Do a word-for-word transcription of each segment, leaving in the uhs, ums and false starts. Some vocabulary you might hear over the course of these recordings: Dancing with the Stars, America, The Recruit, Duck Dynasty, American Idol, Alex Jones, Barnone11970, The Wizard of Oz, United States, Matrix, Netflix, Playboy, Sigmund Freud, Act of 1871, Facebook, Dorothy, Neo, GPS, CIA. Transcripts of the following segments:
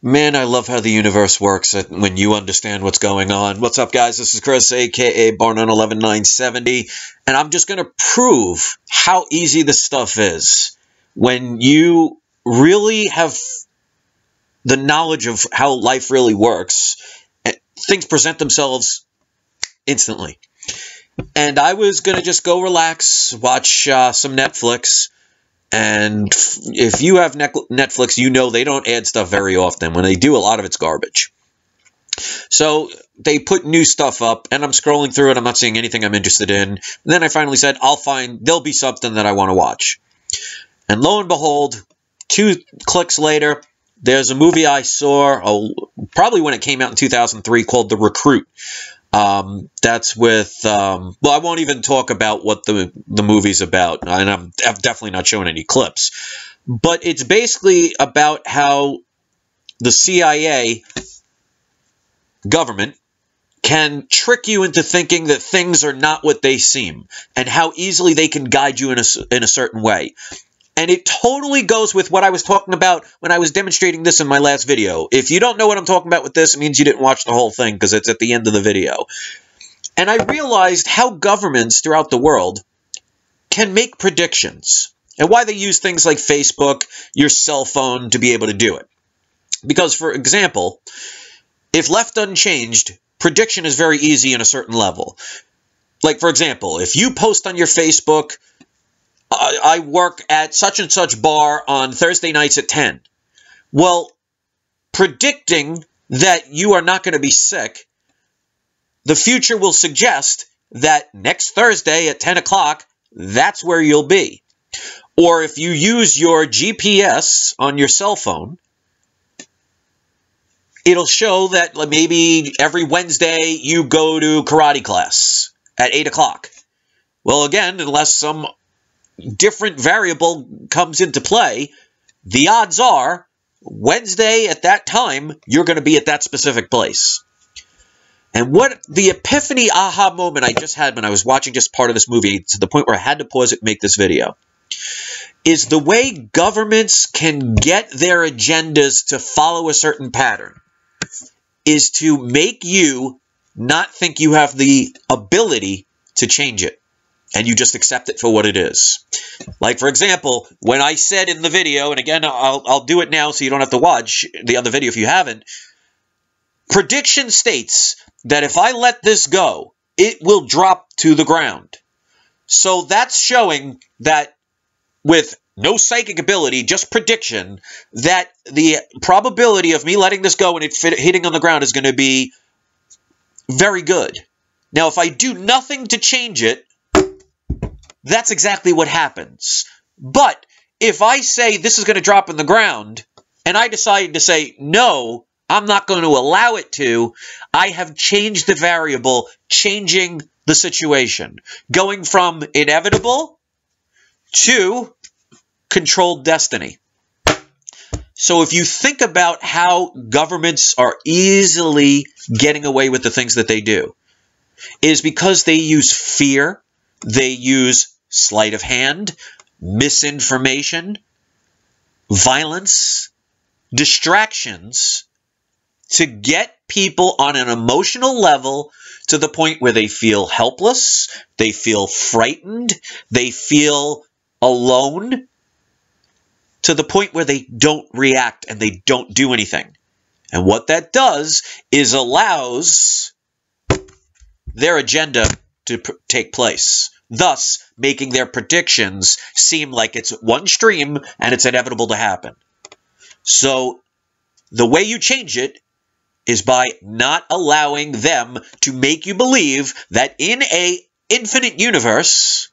Man, I love how the universe works when you understand what's going on. What's up, guys? This is Chris, a k a. Barnon one one nine seven zero, and I'm just going to prove how easy this stuff is when you really have the knowledge of how life really works. Things present themselves instantly. And I was going to just go relax, watch uh, some Netflix. And if you have Netflix, you know they don't add stuff very often. When they do, a lot of it's garbage. So they put new stuff up, and I'm scrolling through it. I'm not seeing anything I'm interested in. And then I finally said, I'll find, there'll be something that I want to watch. And lo and behold, two clicks later, there's a movie I saw, oh, probably when it came out in two thousand three, called The Recruit. Um, that's with, um, well, I won't even talk about what the, the movie's about, and I'm, I'm definitely not showing any clips, but it's basically about how the C I A government can trick you into thinking that things are not what they seem, and how easily they can guide you in a, in a certain way. And it totally goes with what I was talking about when I was demonstrating this in my last video. If you don't know what I'm talking about with this, it means you didn't watch the whole thing because it's at the end of the video. And I realized how governments throughout the world can make predictions and why they use things like Facebook, your cell phone to be able to do it. Because, for example, if left unchanged, prediction is very easy in a certain level. Like, for example, if you post on your Facebook, I work at such and such bar on Thursday nights at ten. Well, predicting that you are not going to be sick, the future will suggest that next Thursday at ten o'clock, that's where you'll be. Or if you use your G P S on your cell phone, it'll show that maybe every Wednesday you go to karate class at eight o'clock. Well, again, unless some different variable comes into play, the odds are Wednesday at that time, you're going to be at that specific place. And what the epiphany aha moment I just had when I was watching just part of this movie, to the point where I had to pause it and make this video, is the way governments can get their agendas to follow a certain pattern is to make you not think you have the ability to change it. And you just accept it for what it is. Like, for example, when I said in the video, and again, I'll, I'll do it now so you don't have to watch the other video if you haven't. Prediction states that if I let this go, it will drop to the ground. So that's showing that with no psychic ability, just prediction, that the probability of me letting this go and it fit, hitting on the ground is going to be very good. Now, if I do nothing to change it, that's exactly what happens. But if I say this is going to drop in the ground, and I decide to say, no, I'm not going to allow it to, I have changed the variable, changing the situation, going from inevitable to controlled destiny. So if you think about how governments are easily getting away with the things that they do, it is because they use fear. They use sleight of hand, misinformation, violence, distractions to get people on an emotional level to the point where they feel helpless, they feel frightened, they feel alone, to the point where they don't react and they don't do anything. And what that does is allows their agenda to take place, thus making their predictions seem like it's one stream and it's inevitable to happen. So the way you change it is by not allowing them to make you believe that in an infinite universe,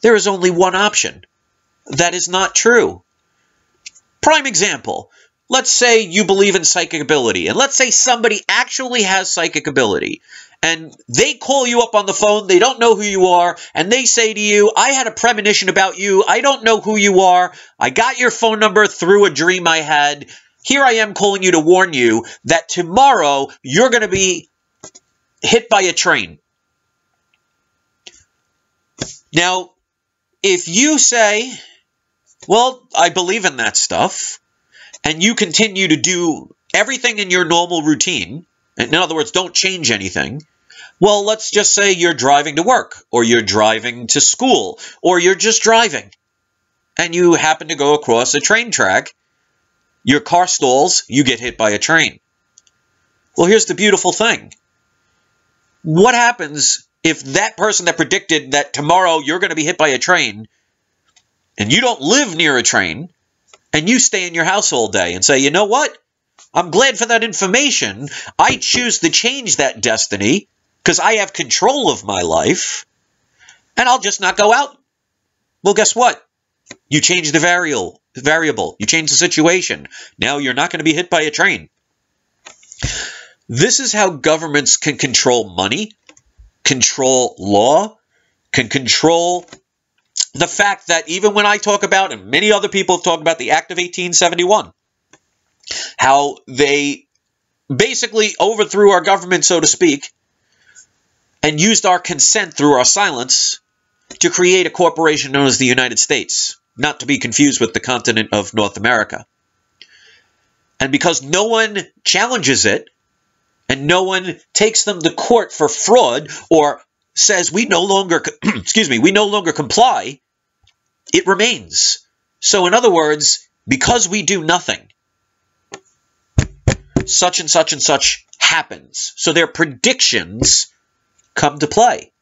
there is only one option. That is not true. Prime example. Let's say you believe in psychic ability, and let's say somebody actually has psychic ability, and they call you up on the phone, they don't know who you are, and they say to you, I had a premonition about you, I don't know who you are, I got your phone number through a dream I had, here I am calling you to warn you that tomorrow you're going to be hit by a train. Now, if you say, well, I believe in that stuff, and you continue to do everything in your normal routine, in other words, don't change anything, well, let's just say you're driving to work, or you're driving to school, or you're just driving, and you happen to go across a train track, your car stalls, you get hit by a train. Well, here's the beautiful thing. What happens if that person that predicted that tomorrow you're going to be hit by a train, and you don't live near a train, and you stay in your house all day and say, you know what? I'm glad for that information. I choose to change that destiny because I have control of my life, and I'll just not go out. Well, guess what? You change the variable. variable. You change the situation. Now you're not going to be hit by a train. This is how governments can control money, control law, can control the fact that even when I talk about, and many other people talk about, the Act of eighteen seventy-one, how they basically overthrew our government, so to speak, and used our consent through our silence to create a corporation known as the United States, not to be confused with the continent of North America. And because no one challenges it, and no one takes them to court for fraud or says we no longer, excuse me, we no longer comply, it remains. So in other words, because we do nothing, such and such and such happens. So their predictions come to play.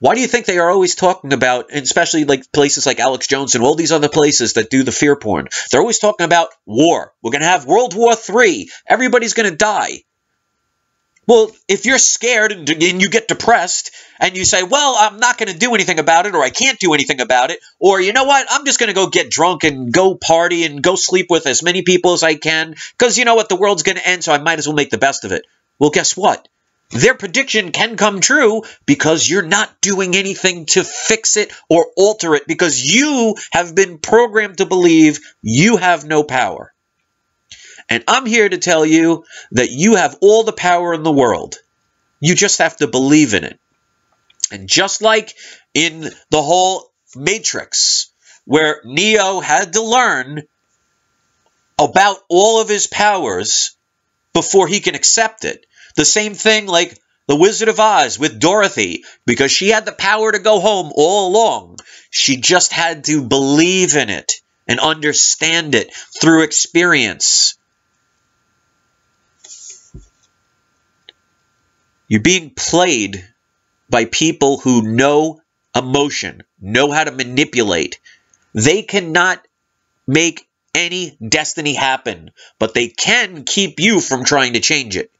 Why do you think they are always talking about, and especially like places like Alex Jones and all these other places that do the fear porn, they're always talking about war. We're going to have World War Three. Everybody's going to die. Well, if you're scared and, and you get depressed and you say, well, I'm not going to do anything about it, or I can't do anything about it, or you know what, I'm just going to go get drunk and go party and go sleep with as many people as I can because you know what, the world's going to end, so I might as well make the best of it. Well, guess what? Their prediction can come true because you're not doing anything to fix it or alter it because you have been programmed to believe you have no power. And I'm here to tell you that you have all the power in the world. You just have to believe in it. And just like in the whole Matrix, where Neo had to learn about all of his powers before he can accept it, the same thing like The Wizard of Oz with Dorothy, because she had the power to go home all along. She just had to believe in it and understand it through experience. You're being played by people who know emotion, know how to manipulate. They cannot make any destiny happen, but they can keep you from trying to change it.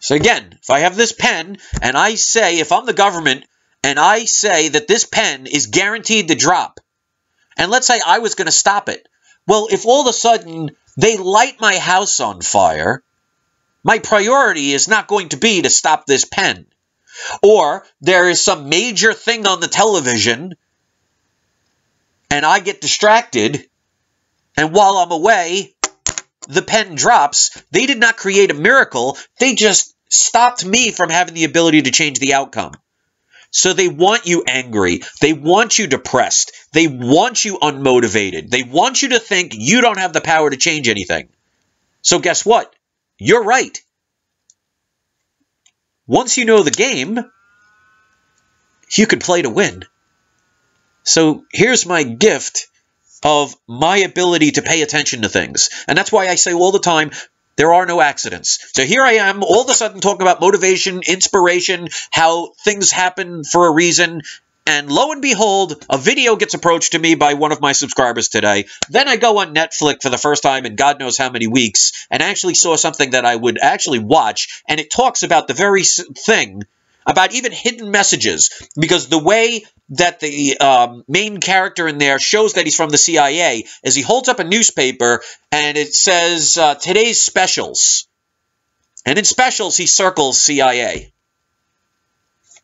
So again, if I have this pen and I say, if I'm the government and I say that this pen is guaranteed to drop, and let's say I was going to stop it. Well, if all of a sudden they light my house on fire, my priority is not going to be to stop this pen. Or there is some major thing on the television and I get distracted, and while I'm away, the pen drops. They did not create a miracle. They just stopped me from having the ability to change the outcome. So they want you angry. They want you depressed. They want you unmotivated. They want you to think you don't have the power to change anything. So guess what? You're right. Once you know the game, you can play to win. So here's my gift of my ability to pay attention to things. And that's why I say all the time, there are no accidents. So here I am, all of a sudden talking about motivation, inspiration, how things happen for a reason, and lo and behold, a video gets approached to me by one of my subscribers today. Then I go on Netflix for the first time in God knows how many weeks, and actually saw something that I would actually watch, and it talks about the very thing, about even hidden messages, because the way that the um, main character in there shows that he's from the C I A is he holds up a newspaper and it says, uh, today's specials. And in specials, he circles C I A.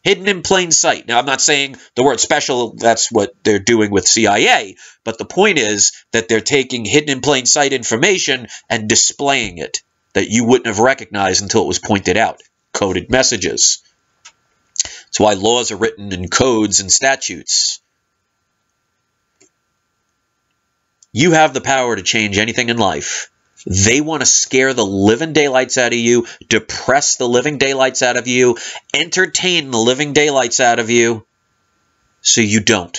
Hidden in plain sight. Now, I'm not saying the word special, that's what they're doing with C I A, but the point is that they're taking hidden in plain sight information and displaying it that you wouldn't have recognized until it was pointed out. Coded messages. It's why laws are written in codes and statutes. You have the power to change anything in life. They want to scare the living daylights out of you, depress the living daylights out of you, entertain the living daylights out of you, so you don't.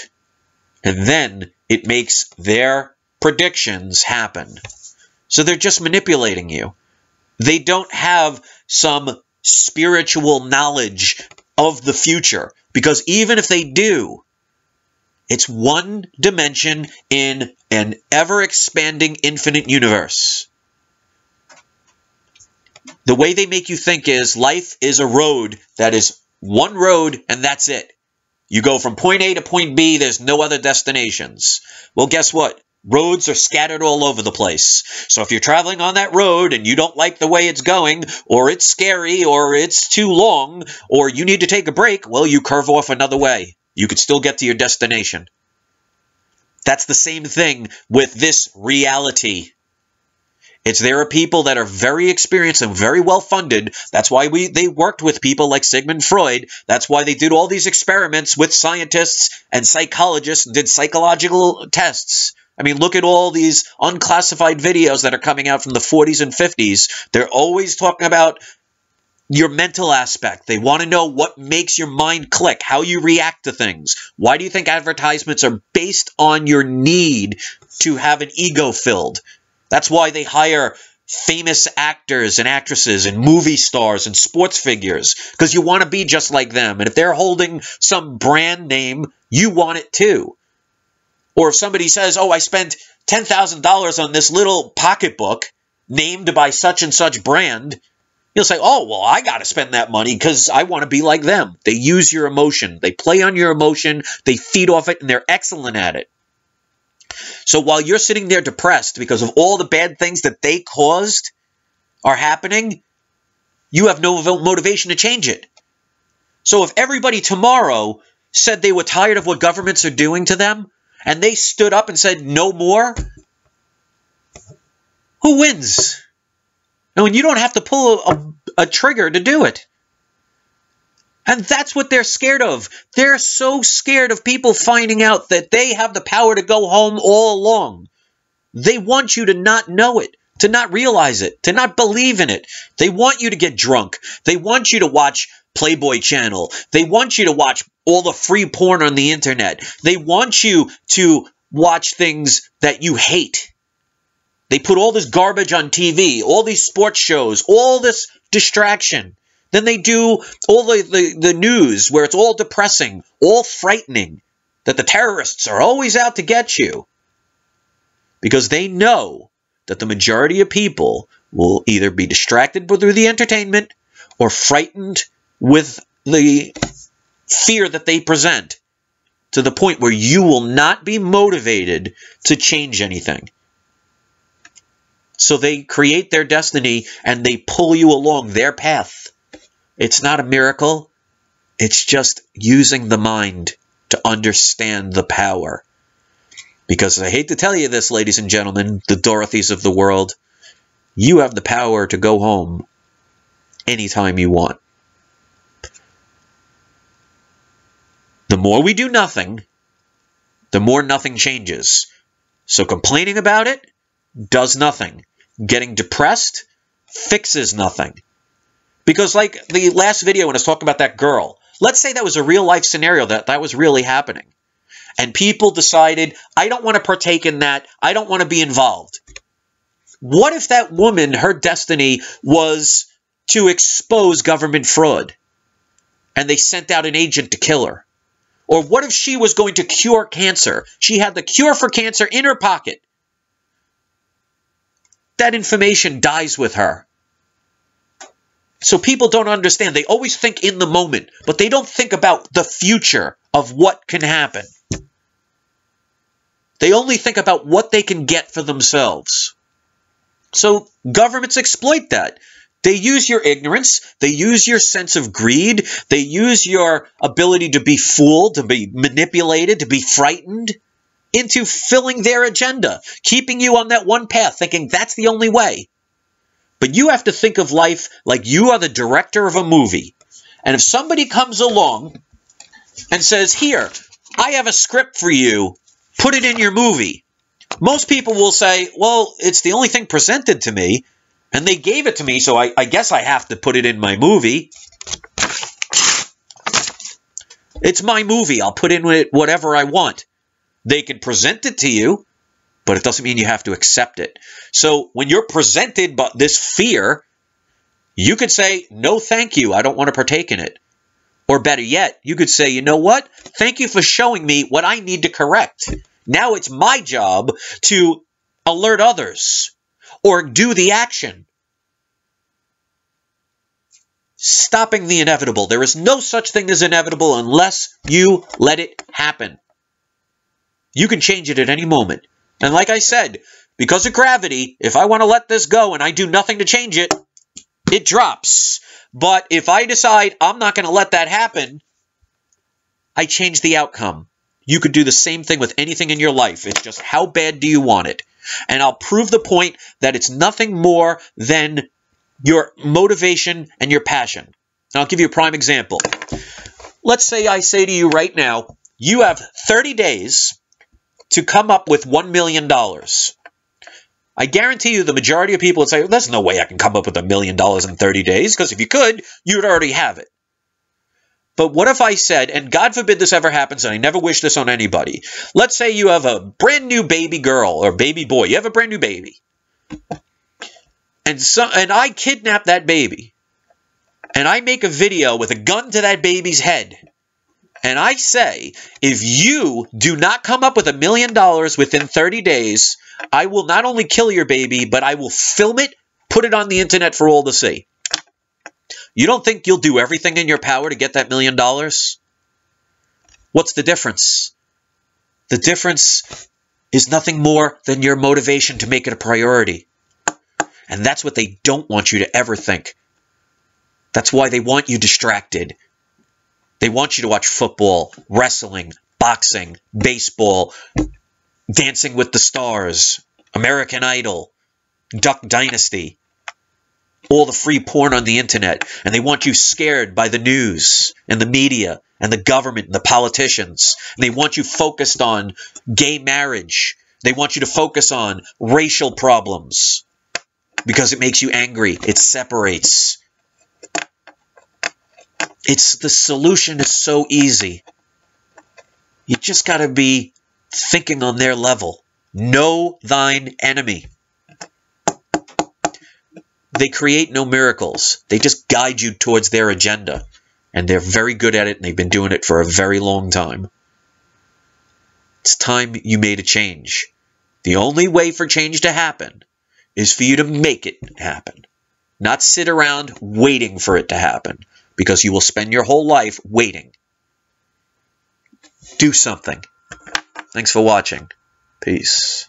And then it makes their predictions happen. So they're just manipulating you. They don't have some spiritual knowledge of the future, because even if they do, it's one dimension in an ever-expanding infinite universe. The way they make you think is life is a road that is one road and that's it. You go from point A to point B, there's no other destinations. Well, guess what? Roads are scattered all over the place. So if you're traveling on that road and you don't like the way it's going, or it's scary, or it's too long, or you need to take a break, well, you curve off another way. You could still get to your destination. That's the same thing with this reality. It's there are people that are very experienced and very well funded. That's why we they worked with people like Sigmund Freud. That's why they did all these experiments with scientists and psychologists and did psychological tests. I mean, look at all these unclassified videos that are coming out from the forties and fifties. They're always talking about your mental aspect. They want to know what makes your mind click, how you react to things. Why do you think advertisements are based on your need to have an ego filled? That's why they hire famous actors and actresses and movie stars and sports figures, because you want to be just like them. And if they're holding some brand name, you want it too. Or if somebody says, oh, I spent ten thousand dollars on this little pocketbook named by such and such brand, you'll say, oh, well, I got to spend that money because I want to be like them. They use your emotion. They play on your emotion. They feed off it, and they're excellent at it. So while you're sitting there depressed because of all the bad things that they caused are happening, you have no motivation to change it. So if everybody tomorrow said they were tired of what governments are doing to them, and they stood up and said, no more, who wins? No, and you don't have to pull a, a trigger to do it. And that's what they're scared of. They're so scared of people finding out that they have the power to go home all along. They want you to not know it, to not realize it, to not believe in it. They want you to get drunk. They want you to watch Playboy channel. They want you to watch all the free porn on the internet. They want you to watch things that you hate. They put all this garbage on T V, all these sports shows, all this distraction. Then they do all the, the, the news where it's all depressing, all frightening, that the terrorists are always out to get you. Because they know that the majority of people will either be distracted through the entertainment or frightened with the fear that they present, to the point where you will not be motivated to change anything. So they create their destiny and they pull you along their path. It's not a miracle. It's just using the mind to understand the power. Because I hate to tell you this, ladies and gentlemen, the Dorothys of the world, you have the power to go home anytime you want. The more we do nothing, the more nothing changes. So complaining about it does nothing. Getting depressed fixes nothing. Because like the last video when I was talking about that girl, let's say that was a real life scenario, that that was really happening. And people decided, I don't want to partake in that. I don't want to be involved. What if that woman, her destiny was to expose government fraud, and they sent out an agent to kill her? Or what if she was going to cure cancer? She had the cure for cancer in her pocket. That information dies with her. So people don't understand. They always think in the moment, but they don't think about the future of what can happen. They only think about what they can get for themselves. So governments exploit that. They use your ignorance. They use your sense of greed. They use your ability to be fooled, to be manipulated, to be frightened into filling their agenda, keeping you on that one path, thinking that's the only way. But you have to think of life like you are the director of a movie. And if somebody comes along and says, here, I have a script for you, put it in your movie. most people will say, well, it's the only thing presented to me, and they gave it to me, so I, I guess I have to put it in my movie. It's my movie. I'll put in it whatever I want. They can present it to you, but it doesn't mean you have to accept it. So when you're presented by this fear, you could say, no, thank you. I don't want to partake in it. Or better yet, you could say, you know what? Thank you for showing me what I need to correct. Now it's my job to alert others or do the action. Stopping the inevitable. There is no such thing as inevitable unless you let it happen. You can change it at any moment. And like I said, because of gravity, if I want to let this go and I do nothing to change it, it drops. But if I decide I'm not going to let that happen, I change the outcome. You could do the same thing with anything in your life. It's just how bad do you want it? And I'll prove the point that it's nothing more than your motivation and your passion. And I'll give you a prime example. Let's say I say to you right now, you have thirty days to come up with one million dollars. I guarantee you the majority of people would say, there's no way I can come up with a million dollars in thirty days, because if you could, you'd already have it. But what if I said, and God forbid this ever happens, and I never wish this on anybody. Let's say you have a brand new baby girl or baby boy. You have a brand new baby. And, so, and I kidnap that baby. And I make a video with a gun to that baby's head. And I say, if you do not come up with a million dollars within thirty days, I will not only kill your baby, but I will film it, put it on the internet for all to see. You don't think you'll do everything in your power to get that million dollars? What's the difference? The difference is nothing more than your motivation to make it a priority. And that's what they don't want you to ever think. That's why they want you distracted. They want you to watch football, wrestling, boxing, baseball, Dancing with the Stars, American Idol, Duck Dynasty, all the free porn on the internet. And they want you scared by the news and the media and the government and the politicians. And they want you focused on gay marriage. They want you to focus on racial problems because it makes you angry. It separates. It's the solution is so easy. You just got to be thinking on their level. Know thine enemy. They create no miracles. They just guide you towards their agenda. And they're very good at it, and they've been doing it for a very long time. It's time you made a change. The only way for change to happen is for you to make it happen. Not sit around waiting for it to happen. Because you will spend your whole life waiting. Do something. Thanks for watching. Peace.